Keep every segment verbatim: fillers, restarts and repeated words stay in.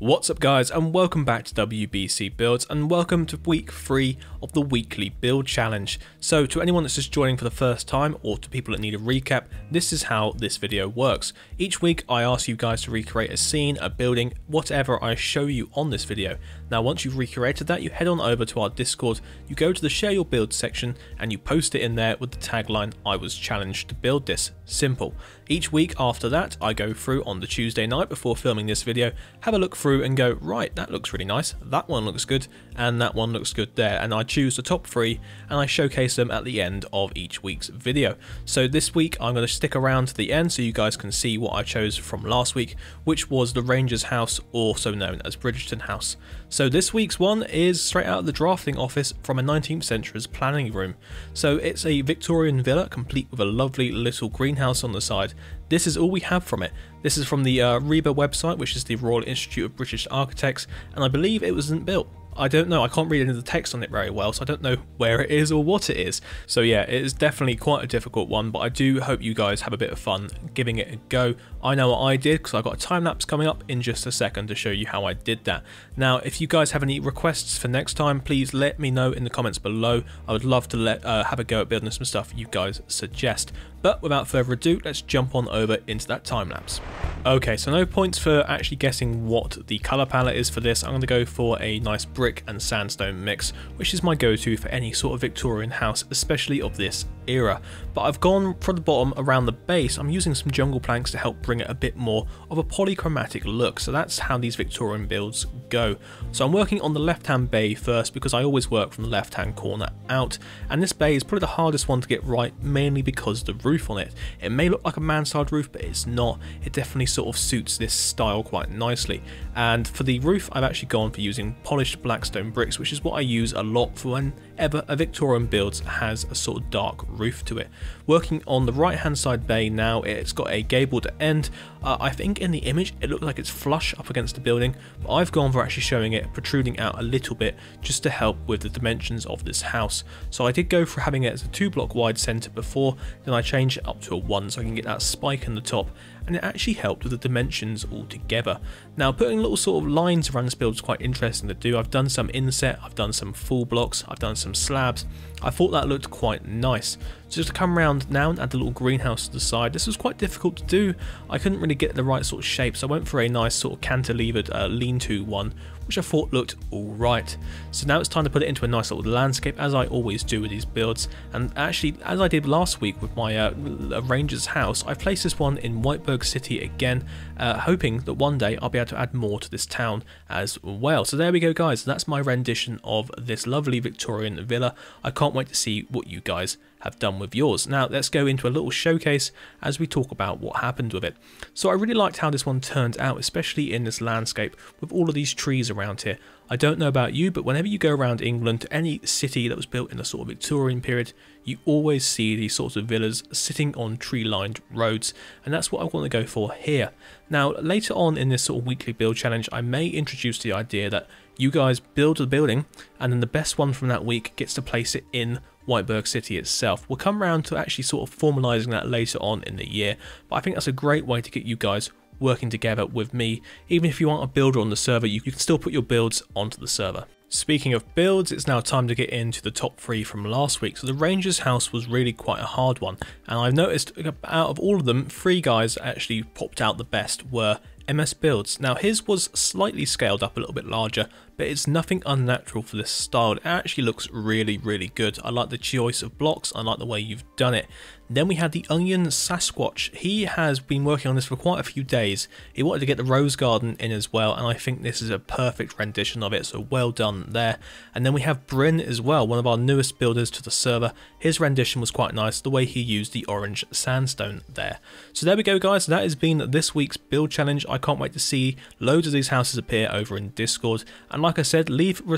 What's up guys, and welcome back to W B C Builds, and welcome to week three of the weekly build challenge. So to anyone that's just joining for the first time, or to people that need a recap, this is how this video works. Each week I ask you guys to recreate a scene, a building, whatever I show you on this video. Now once you've recreated that, you head on over to our Discord, you go to the share your build section and you post it in there with the tagline, I was challenged to build this, simple. Each week after that I go through on the Tuesday night before filming this video, have a look through and go, right, that looks really nice, that one looks good, and that one looks good there, and I choose the top three and I showcase them at the end of each week's video. So this week I'm going to stick around to the end so you guys can see what I chose from last week, which was the Ranger's House, also known as Bridgerton House. So this week's one is straight out of the drafting office from a nineteenth century's planning room. So it's a Victorian villa complete with a lovely little greenhouse on the side. This is all we have from it. This is from the uh, RIBA website, which is the Royal Institute of British Architects, and I believe it wasn't built. I don't know, I can't read any of the text on it very well, so I don't know where it is or what it is. So yeah, it is definitely quite a difficult one, but I do hope you guys have a bit of fun giving it a go. I know what I did because I've got a time lapse coming up in just a second to show you how I did that. Now, if you guys have any requests for next time, please let me know in the comments below. I would love to let uh, have a go at building some stuff you guys suggest. But without further ado, let's jump on over into that time lapse. Okay, so no points for actually guessing what the colour palette is for this. I'm going to go for a nice brick and sandstone mix, which is my go-to for any sort of Victorian house, especially of this era. But I've gone from the bottom around the base. I'm using some jungle planks to help bring it a bit more of a polychromatic look. So that's how these Victorian builds go. So I'm working on the left-hand bay first because I always work from the left-hand corner out. And this bay is probably the hardest one to get right, mainly because the roof on it. It may look like a mansard roof, but it's not. It definitely sort of suits this style quite nicely. And for the roof, I've actually gone for using polished blackstone bricks, which is what I use a lot for whenever a Victorian build has a sort of dark roof to it. Working on the right hand side bay now, it's got a gabled end. Uh, I think in the image it looks like it's flush up against the building, but I've gone for actually showing it protruding out a little bit just to help with the dimensions of this house. So I did go for having it as a two block wide centre before, then I changed change it up to a one so I can get that spike in the top, and it actually helped with the dimensions altogether. Now putting little sort of lines around this build is quite interesting to do. I've done some inset, I've done some full blocks, I've done some slabs. I thought that looked quite nice. So just to come around now and add the little greenhouse to the side, this was quite difficult to do. I couldn't really get the right sort of shape, so I went for a nice sort of cantilevered uh, lean-to one, which I thought looked alright. So now it's time to put it into a nice little landscape, as I always do with these builds. And actually, as I did last week with my uh, Ranger's House, I placed this one in Whiteberg City again, uh, hoping that one day I'll be able to add more to this town as well. So there we go guys, that's my rendition of this lovely Victorian villa. I can't wait to see what you guys have done with yours. Now let's go into a little showcase as we talk about what happened with it. So I really liked how this one turned out, especially in this landscape with all of these trees around here. I don't know about you, but whenever you go around England to any city that was built in the sort of Victorian period, you always see these sorts of villas sitting on tree-lined roads, and that's what I want to go for here. Now later on in this sort of weekly build challenge, I may introduce the idea that you guys build a building and then the best one from that week gets to place it in Whiteberg City itself. We'll come around to actually sort of formalising that later on in the year, but I think that's a great way to get you guys working together with me. Even if you aren't a builder on the server, you can still put your builds onto the server. Speaking of builds, it's now time to get into the top three from last week. So the Ranger's House was really quite a hard one, and I've noticed out of all of them, three guys actually popped out the best were M S Builds. Now his was slightly scaled up a little bit larger, but it's nothing unnatural for this style. It actually looks really, really good. I like the choice of blocks. I like the way you've done it. Then we had the Onion Sasquatch. He has been working on this for quite a few days. He wanted to get the rose garden in as well, and I think this is a perfect rendition of it, so well done there. And then we have Bryn as well, one of our newest builders to the server. His rendition was quite nice, the way he used the orange sandstone there. So there we go guys, that has been this week's build challenge. I can't wait to see loads of these houses appear over in Discord, and like I said, leave uh,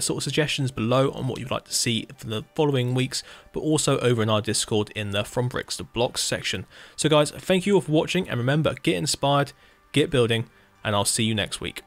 sort of suggestions below on what you'd like to see for the following weeks, but also over in our Discord in the From Bricks to Blocks section. So guys, thank you all for watching, and remember, get inspired, get building, and I'll see you next week.